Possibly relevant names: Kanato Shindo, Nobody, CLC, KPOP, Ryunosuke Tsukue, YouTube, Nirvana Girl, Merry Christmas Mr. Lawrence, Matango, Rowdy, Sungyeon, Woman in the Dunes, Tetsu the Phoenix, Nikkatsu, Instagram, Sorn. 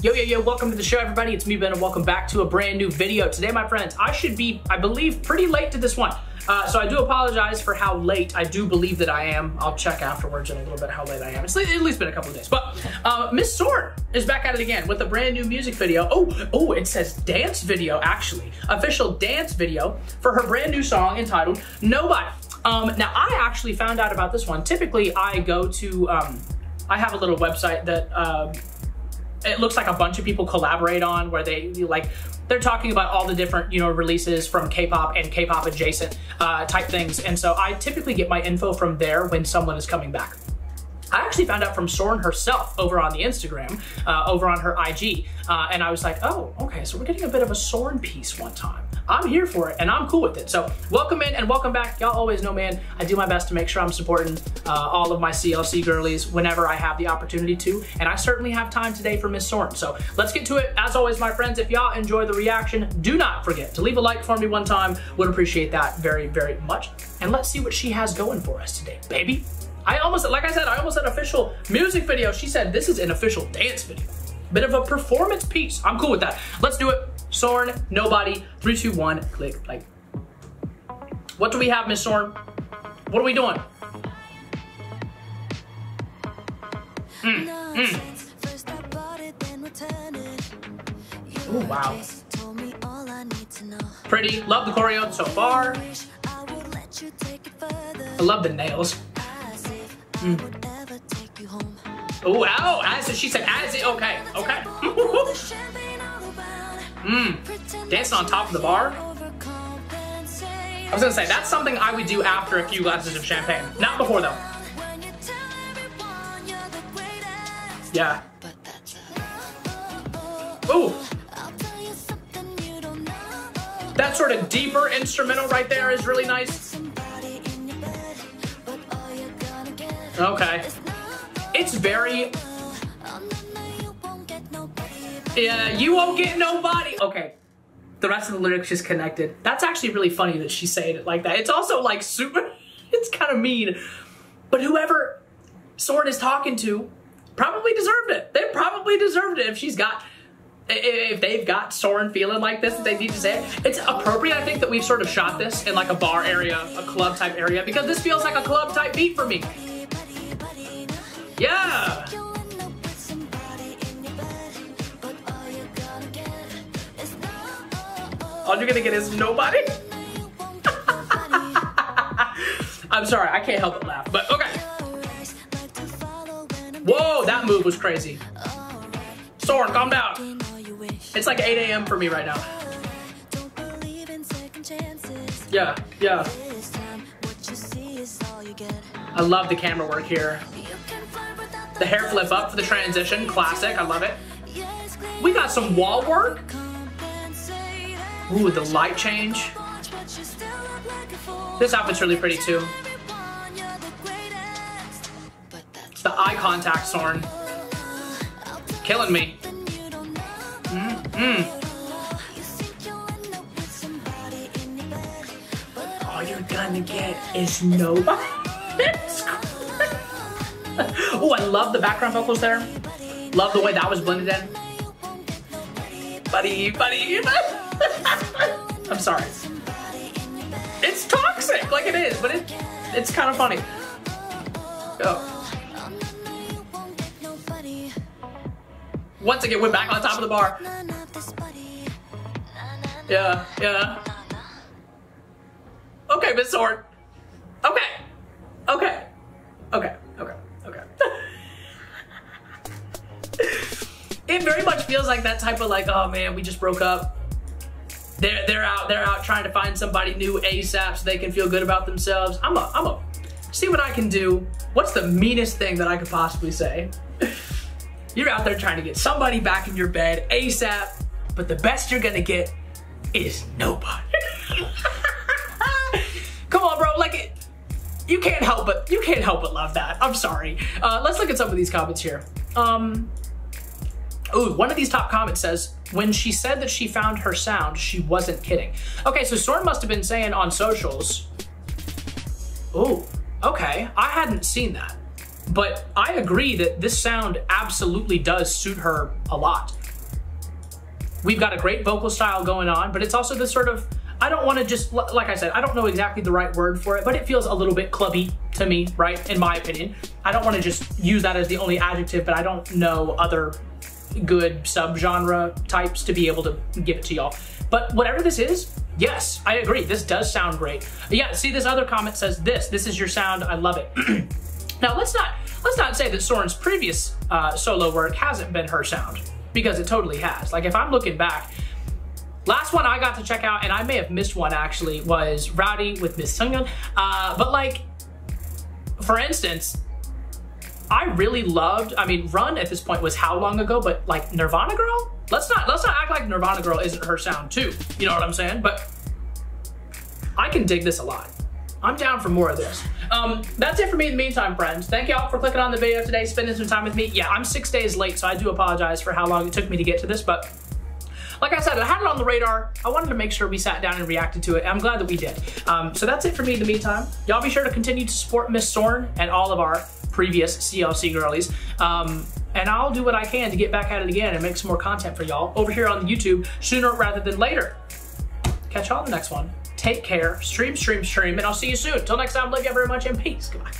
Yo, yo, yo, welcome to the show, everybody. It's me, Ben, and welcome back to a brand new video. Today, my friends, I should be, I believe, pretty late to this one. So I do apologize for how late. I do believe that I am. I'll check afterwards in a little bit how late I am. It's at least been a couple of days. But Miss Sorn is back at it again with a brand new music video. Oh, it says dance video, actually. Official dance video for her brand new song entitled Nobody. Now, I actually found out about this one. Typically, I go to, I have a little website that... it looks like a bunch of people collaborate on, where they like they're talking about all the different, you know, releases from K-pop and K-pop adjacent type things. And so I typically get my info from there when someone is coming back. I actually found out from Sorn herself over on the Instagram, over on her IG. And I was like, oh, okay, so we're getting a bit of a Sorn piece one time. I'm here for it and I'm cool with it. So welcome in and welcome back. Y'all always know, man, I do my best to make sure I'm supporting all of my CLC girlies whenever I have the opportunity to. And I certainly have time today for Miss Sorn. So let's get to it. As always, my friends, if y'all enjoy the reaction, do not forget to leave a like for me one time. Would appreciate that very, very much. And let's see what she has going for us today, baby. I almost, like I said, I almost said official music video. She said this is an official dance video. Bit of a performance piece. I'm cool with that. Let's do it. Sorn, Nobody, 3, 2, 1, click, like. What do we have, Miss Sorn? What are we doing? Oh, wow. Pretty. Love the choreo so far. I love the nails. Oh, ow, as she said, as it, okay, okay. Dancing on top of the bar. I was gonna say, that's something I would do after a few glasses of champagne. Not before, though. Yeah. Ooh. That sort of deeper instrumental right there is really nice. Okay. It's very... Yeah, you won't get nobody. Okay. The rest of the lyrics just connected. That's actually really funny that she's saying it like that. It's also like super... It's kind of mean. But whoever Sorn is talking to probably deserved it. They probably deserved it if she's got... If they've got Sorn feeling like this, they need to say it. It's appropriate, I think, that we've sort of shot this in like a bar area, a club type area, because this feels like a club type beat for me. Yeah. All you're gonna get is nobody. I'm sorry, I can't help but laugh, but okay. Whoa, that move was crazy. Sorn, calm down. It's like 8 a.m. for me right now. Yeah, yeah. I love the camera work here. The hair flip up for the transition, classic, I love it. We got some wall work. Ooh, the light change. This outfit's really pretty too. It's the eye contact, Sorn. Killing me. All you're gonna get is nobody. Oh, I love the background vocals there. Love the way that was blended in. Buddy, buddy. I'm sorry. It's toxic, like it is, but it's kind of funny. Oh. Once again, we're back on top of the bar. Yeah, yeah. Okay, Miss Sorn. Okay. Okay. Okay. Okay. Okay. It very much feels like that type of like, oh man, we just broke up. They're out trying to find somebody new ASAP so they can feel good about themselves. I'm a see what I can do. What's the meanest thing that I could possibly say? You're out there trying to get somebody back in your bed ASAP, but the best you're gonna get is nobody. Come on, bro, like it. You can't help but love that. I'm sorry. Let's look at some of these comments here. Ooh, one of these top comments says, when she said that she found her sound, she wasn't kidding. Okay, so Sorn must have been saying on socials. Ooh, okay, I hadn't seen that. But I agree that this sound absolutely does suit her a lot. We've got a great vocal style going on, but it's also this sort of, I don't want to just, like I said, I don't know exactly the right word for it, but it feels a little bit clubby to me, right? In my opinion. I don't want to just use that as the only adjective, but I don't know other good subgenre types to be able to give it to y'all. But whatever this is, yes, I agree. This does sound great. Yeah, see, this other comment says this is your sound. I love it. Now, let's not say that Sorn's previous solo work hasn't been her sound, because it totally has. Like, if I'm looking back, last one I got to check out, and I may have missed one actually, was Rowdy with Miss Sungyeon. But like, for instance, I really loved, I mean, Run at this point was how long ago, but like Nirvana Girl? Let's not act like Nirvana Girl isn't her sound too. You know what I'm saying? But I can dig this a lot. I'm down for more of this. That's it for me in the meantime, friends. Thank y'all for clicking on the video today, spending some time with me. Yeah, I'm 6 days late, so I do apologize for how long it took me to get to this, but like I said, I had it on the radar. I wanted to make sure we sat down and reacted to it. I'm glad that we did. So that's it for me in the meantime. Y'all be sure to continue to support Miss Sorn and all of our previous CLC girlies. And I'll do what I can to get back at it again and make some more content for y'all over here on YouTube sooner rather than later. Catch y'all in the next one. Take care, stream, and I'll see you soon. Till next time, love you very much, and peace. Goodbye.